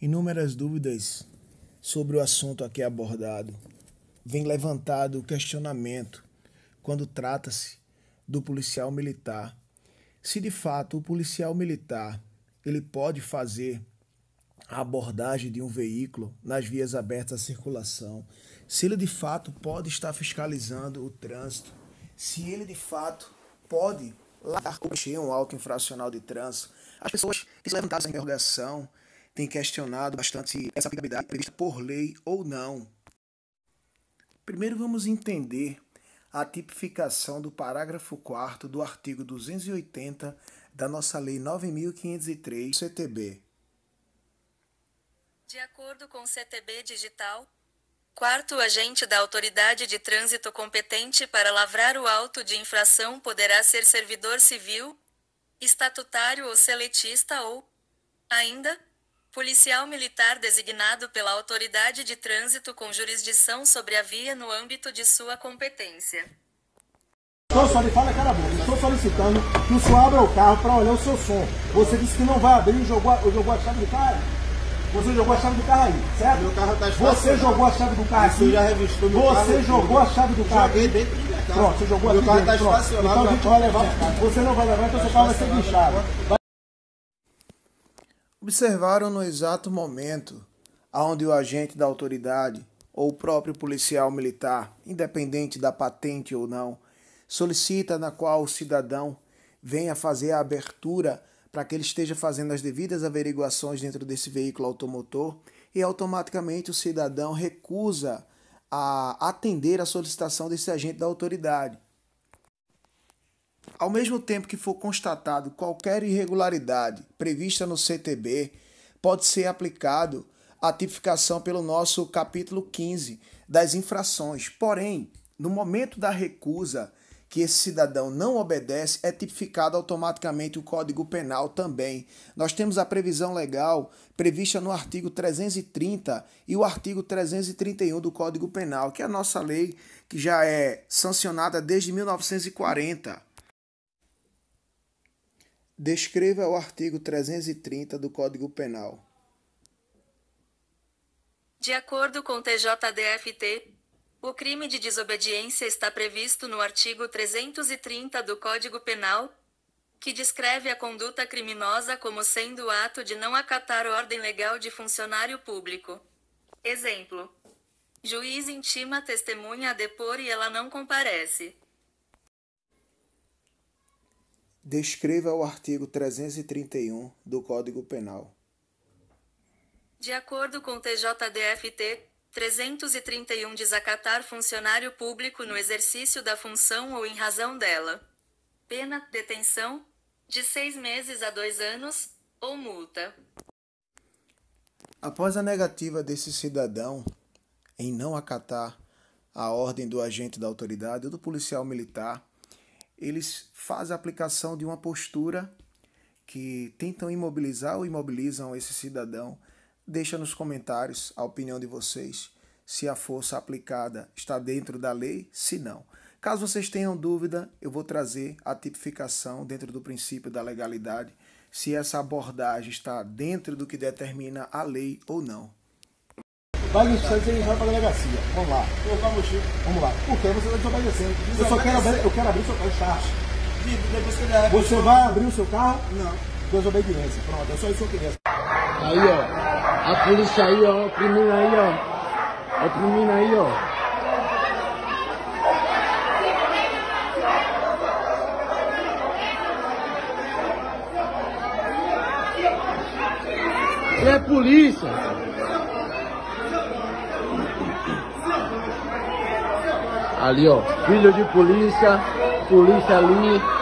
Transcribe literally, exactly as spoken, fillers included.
Inúmeras dúvidas sobre o assunto aqui abordado vem levantado o questionamento quando trata-se do policial militar. Se de fato o policial militar ele pode fazer a abordagem de um veículo nas vias abertas à circulação, se ele de fato pode estar fiscalizando o trânsito, se ele de fato pode largar ou mexer um auto infracional de trânsito. As pessoas que se levantaram essa interrogação tem questionado bastante se essa aplicabilidade é prevista por lei ou não. Primeiro vamos entender a tipificação do parágrafo quarto do artigo duzentos e oitenta da nossa Lei nove mil quinhentos e três, C T B. De acordo com o C T B digital, quarto agente da autoridade de trânsito competente para lavrar o auto de infração poderá ser servidor civil, estatutário ou seletista ou, ainda, policial militar designado pela autoridade de trânsito com jurisdição sobre a via no âmbito de sua competência. Estou solicitando, estou solicitando que o senhor abra o carro para olhar o seu som. Você disse que não vai abrir e jogou, jogou a chave do carro. Você jogou a chave do carro aí, certo? Meu carro tá espaçado, você jogou a chave do carro aqui. Já revistou meu carro. Você jogou a chave do carro. Joguei dentro do carro. Pronto, você jogou a chave do carro. Então a gente vai levar o carro. Você não vai levar, então seu carro vai ser guinchado. Observaram no exato momento onde o agente da autoridade ou o próprio policial militar, independente da patente ou não, solicita na qual o cidadão venha fazer a abertura para que ele esteja fazendo as devidas averiguações dentro desse veículo automotor e automaticamente o cidadão recusa a atender a solicitação desse agente da autoridade. Ao mesmo tempo que for constatado qualquer irregularidade prevista no C T B, pode ser aplicado a tipificação pelo nosso capítulo quinze das infrações. Porém, no momento da recusa, que esse cidadão não obedece, é tipificado automaticamente o Código Penal também. Nós temos a previsão legal prevista no artigo trezentos e trinta e o artigo trezentos e trinta e um do Código Penal, que é a nossa lei que já é sancionada desde mil novecentos e quarenta. Descreva o artigo trezentos e trinta do Código Penal. De acordo com o T J D F T, o crime de desobediência está previsto no artigo trezentos e trinta do Código Penal, que descreve a conduta criminosa como sendo o ato de não acatar ordem legal de funcionário público. Exemplo: juiz intima a testemunha a depor e ela não comparece. Descreva o artigo trezentos e trinta e um do Código Penal. De acordo com o T J D F T, trezentos e trinta e um desacatar funcionário público no exercício da função ou em razão dela. Pena, detenção, de seis meses a dois anos, ou multa. Após a negativa desse cidadão em não acatar a ordem do agente da autoridade ou do policial militar, eles fazem a aplicação de uma postura que tentam imobilizar ou imobilizam esse cidadão. Deixa nos comentários a opinião de vocês, se a força aplicada está dentro da lei, se não. Caso vocês tenham dúvida, eu vou trazer a tipificação dentro do princípio da legalidade, se essa abordagem está dentro do que determina a lei ou não. Vai guinchar e vai para a delegacia. Vamos lá. Vamos lá. Por que você está desobedecendo? Eu só quero abrir, eu quero abrir o seu carro. Você vai abrir o seu carro? Não. Desobediência. Pronto, é só isso que eu queria. Aí, ó. A polícia aí, ó. Oprimindo aí, ó. Oprimindo aí, ó. É polícia. Ali, ó, filho de polícia, polícia ali.